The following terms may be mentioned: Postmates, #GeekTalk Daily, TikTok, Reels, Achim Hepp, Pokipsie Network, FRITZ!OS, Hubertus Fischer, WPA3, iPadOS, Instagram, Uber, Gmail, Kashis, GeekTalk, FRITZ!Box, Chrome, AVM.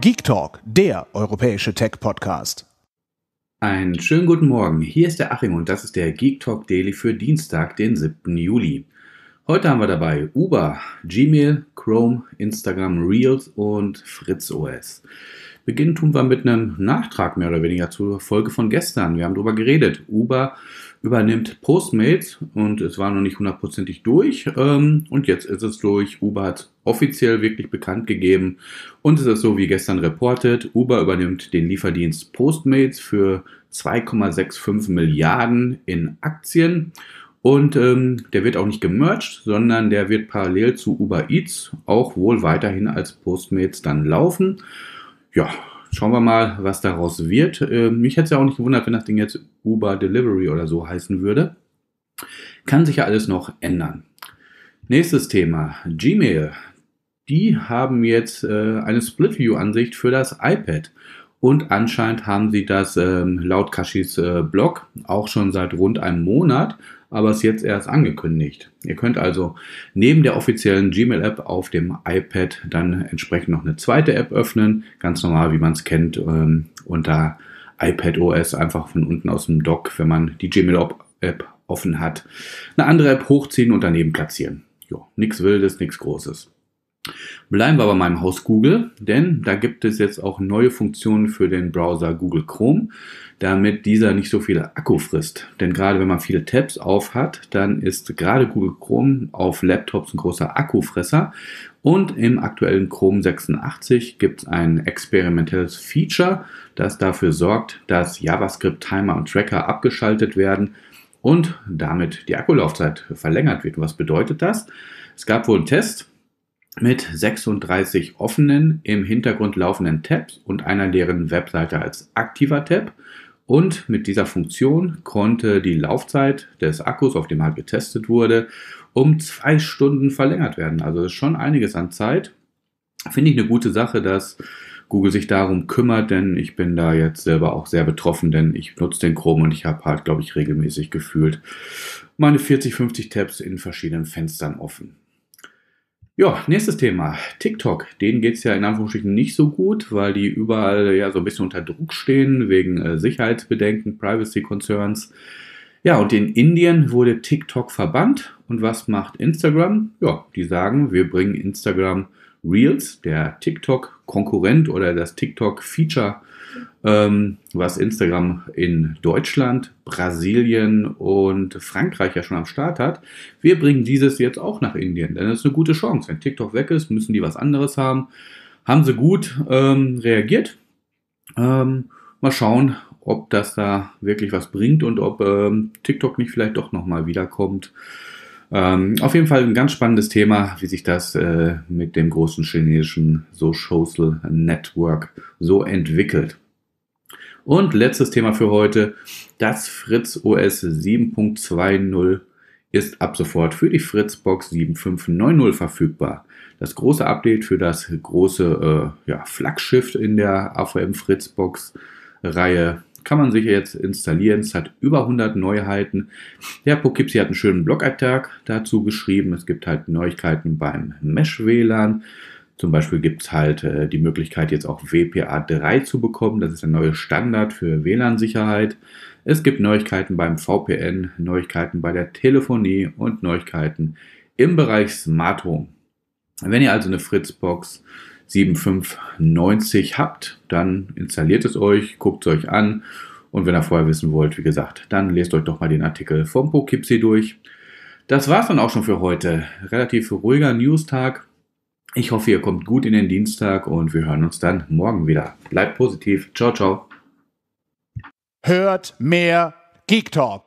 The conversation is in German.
GeekTalk, der europäische Tech-Podcast. Einen schönen guten Morgen, hier ist der Achim und das ist der GeekTalk Daily für Dienstag, den 7. Juli. Heute haben wir dabei Uber, Gmail, Chrome, Instagram, Reels und Fritz OS. Beginnen tun wir mit einem Nachtrag mehr oder weniger zur Folge von gestern. Wir haben darüber geredet, Uber übernimmt Postmates und es war noch nicht hundertprozentig durch und jetzt ist es durch. Uber hat es offiziell wirklich bekannt gegeben und es ist so wie gestern reportet. Uber übernimmt den Lieferdienst Postmates für 2,65 Milliarden in Aktien und der wird auch nicht gemerged, sondern der wird parallel zu Uber Eats auch wohl weiterhin als Postmates dann laufen. Ja, schauen wir mal, was daraus wird. Mich hätte es ja auch nicht gewundert, wenn das Ding jetzt Uber Delivery oder so heißen würde. Kann sich ja alles noch ändern. Nächstes Thema, Gmail. Die haben jetzt eine Split-View-Ansicht für das iPad. Und anscheinend haben sie das laut Kashis Blog auch schon seit rund einem Monat, aber es jetzt erst angekündigt. Ihr könnt also neben der offiziellen Gmail-App auf dem iPad dann entsprechend noch eine zweite App öffnen, ganz normal, wie man es kennt, unter iPadOS, einfach von unten aus dem Dock, wenn man die Gmail-App offen hat, eine andere App hochziehen und daneben platzieren. Jo, nichts Wildes, nichts Großes. Bleiben wir bei meinem Haus Google, denn da gibt es jetzt auch neue Funktionen für den Browser Google Chrome, damit dieser nicht so viel Akku frisst. Denn gerade wenn man viele Tabs auf hat, dann ist gerade Google Chrome auf Laptops ein großer Akkufresser. Und im aktuellen Chrome 86 gibt es ein experimentelles Feature, das dafür sorgt, dass JavaScript-Timer und Tracker abgeschaltet werden und damit die Akkulaufzeit verlängert wird. Und was bedeutet das? Es gab wohl einen Test mit 36 offenen, im Hintergrund laufenden Tabs und einer leeren Webseite als aktiver Tab. Und mit dieser Funktion konnte die Laufzeit des Akkus, auf dem halt getestet wurde, um 2 Stunden verlängert werden. Also das ist schon einiges an Zeit. Finde ich eine gute Sache, dass Google sich darum kümmert, denn ich bin da jetzt selber auch sehr betroffen, denn ich nutze den Chrome und ich habe halt, glaube ich, regelmäßig gefühlt meine 40, 50 Tabs in verschiedenen Fenstern offen. Ja, nächstes Thema, TikTok. Denen geht es ja in Anführungsstrichen nicht so gut, weil die überall ja so ein bisschen unter Druck stehen, wegen Sicherheitsbedenken, Privacy Concerns. Ja, und in Indien wurde TikTok verbannt. Und was macht Instagram? Ja, die sagen, wir bringen Instagram Reels, der TikTok-Konkurrent oder das TikTok-Feature, was Instagram in Deutschland, Brasilien und Frankreich ja schon am Start hat. Wir bringen dieses jetzt auch nach Indien, denn das ist eine gute Chance. Wenn TikTok weg ist, müssen die was anderes haben. Haben sie gut reagiert. Mal schauen, ob das da wirklich was bringt und ob TikTok nicht vielleicht doch nochmal wiederkommt. Auf jeden Fall ein ganz spannendes Thema, wie sich das mit dem großen chinesischen Social Network so entwickelt. Und letztes Thema für heute, das Fritz OS 7.20 ist ab sofort für die FRITZ!Box 7590 verfügbar. Das große Update für das große Flaggschiff in der AVM FRITZ!Box Reihe kann man sich jetzt installieren. Es hat über 100 Neuheiten. Der Pokipsie hat einen schönen Blogartikel dazu geschrieben. Es gibt halt Neuigkeiten beim Mesh-WLAN. Zum Beispiel gibt es halt die Möglichkeit, jetzt auch WPA3 zu bekommen. Das ist der neue Standard für WLAN-Sicherheit. Es gibt Neuigkeiten beim VPN, Neuigkeiten bei der Telefonie und Neuigkeiten im Bereich Smart Home. Wenn ihr also eine FRITZ!Box 7590 habt, dann installiert es euch, guckt es euch an und wenn ihr vorher wissen wollt, wie gesagt, dann lest euch doch mal den Artikel vom Pokipsie durch. Das war's dann auch schon für heute. Relativ ruhiger Newstag. Ich hoffe, ihr kommt gut in den Dienstag und wir hören uns dann morgen wieder. Bleibt positiv. Ciao, ciao. Hört mehr Geek Talk.